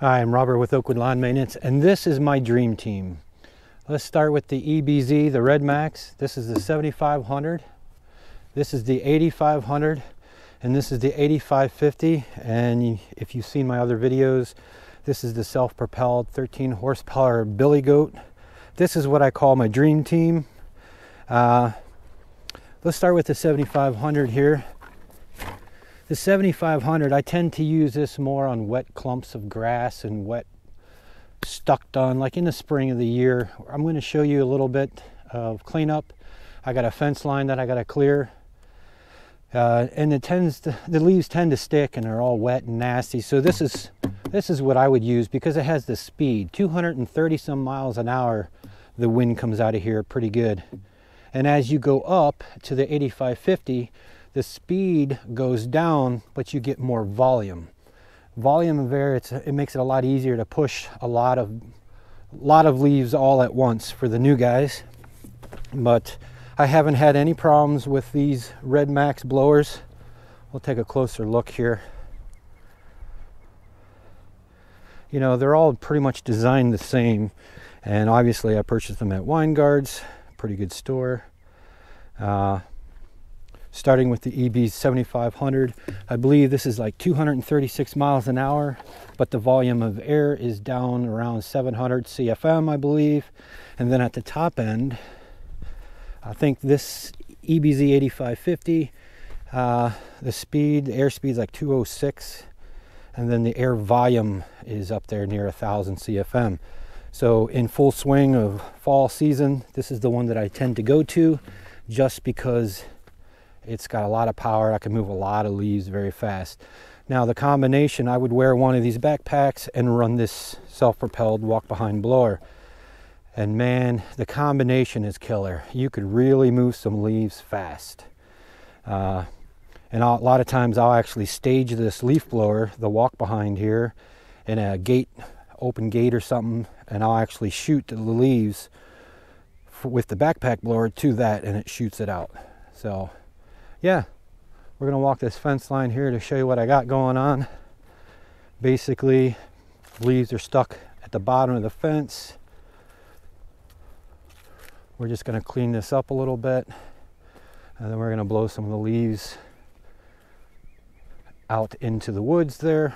Hi, I'm Robert with Oakwood Lawn Maintenance, and this is my dream team. Let's start with the EBZ, the Red Max. This is the 7500, this is the 8500, and this is the 8550. And if you've seen my other videos, this is the self-propelled 13 horsepower Billy Goat. This is what I call my dream team. Let's start with the 7500 here. The 7500, I tend to use this more on wet clumps of grass and wet stuck done, like in the spring of the year. I'm going to show you a little bit of cleanup. I got a fence line that I got to clear, and the leaves tend to stick and they're all wet and nasty. So this is what I would use because it has the speed, 230 some miles an hour. The wind comes out of here pretty good, and as you go up to the 8550. The speed goes down, but you get more volume. Volume of air, it makes it a lot easier to push a lot of leaves all at once for the new guys. But I haven't had any problems with these Red Max blowers. We'll take a closer look here. You know, they're all pretty much designed the same. And obviously I purchased them at Wine Guards, pretty good store. Starting with the EBZ 7500, I believe this is like 236 miles an hour, but the volume of air is down around 700 CFM, I believe. And then at the top end, I think this EBZ 8550, the speed, the air speed is like 206, and then the air volume is up there near 1,000 CFM. So in full swing of fall season, this is the one that I tend to go to just because it's got a lot of power. I can move a lot of leaves very fast. Now the combination, I would wear one of these backpacks and run this self-propelled walk-behind blower. And man, the combination is killer. You could really move some leaves fast. And a lot of times I'll actually stage this leaf blower, the walk-behind here, in a gate, open gate or something, and I'll actually shoot the leaves with the backpack blower to that, and it shoots it out. So. Yeah, we're gonna walk this fence line here to show you what I got going on. Basically, leaves are stuck at the bottom of the fence. We're just gonna clean this up a little bit, and then we're gonna blow some of the leaves out into the woods there.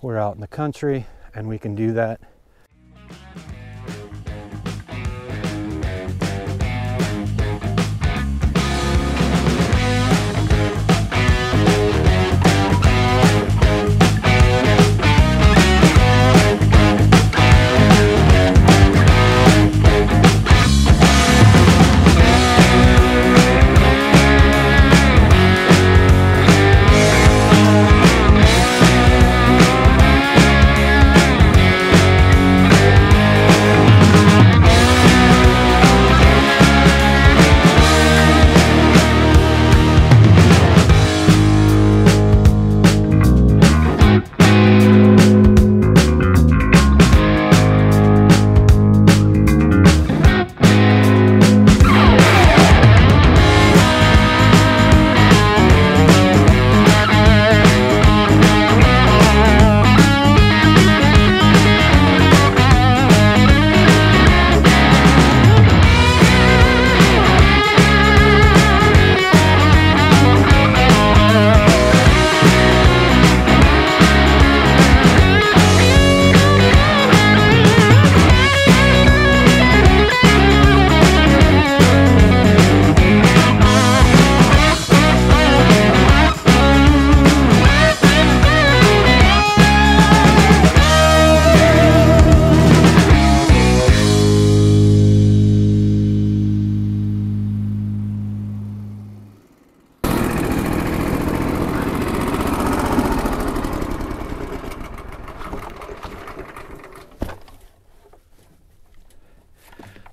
We're out in the country, and we can do that.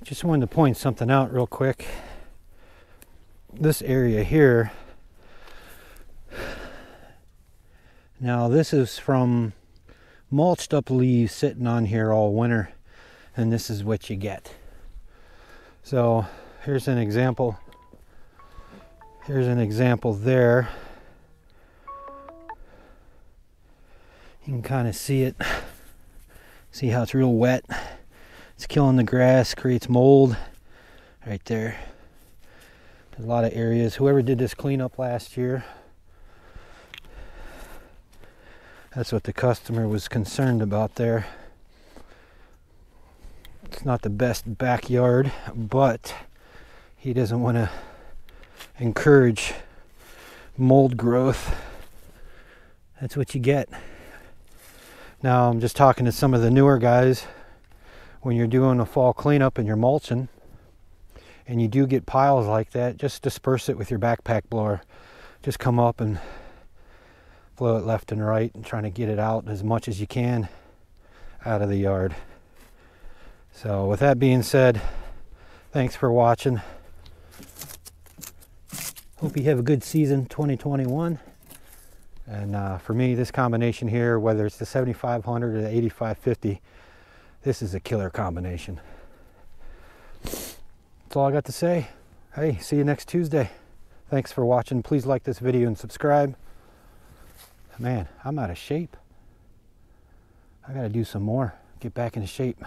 just wanted to point something out real quick. This area here, now this is from mulched up leaves sitting on here all winter, and this is what you get. So here's an example. Here's an example there. You can kind of see it. See how it's real wet. It's killing the grass, creates mold right there. There's a lot of areas. Whoever did this cleanup last year, that's what the customer was concerned about there. It's not the best backyard, but he doesn't want to encourage mold growth. That's what you get. Now I'm just talking to some of the newer guys. When you're doing a fall cleanup and you're mulching and you do get piles like that, just disperse it with your backpack blower. Just come up and blow it left and right and trying to get it out as much as you can out of the yard. So with that being said, thanks for watching. Hope you have a good season 2021. And for me, this combination here, whether it's the 7500 or the 8550, this is a killer combination. That's all I got to say. Hey, see you next Tuesday. Thanks for watching. Please like this video and subscribe. Man, I'm out of shape. I gotta do some more, get back into shape.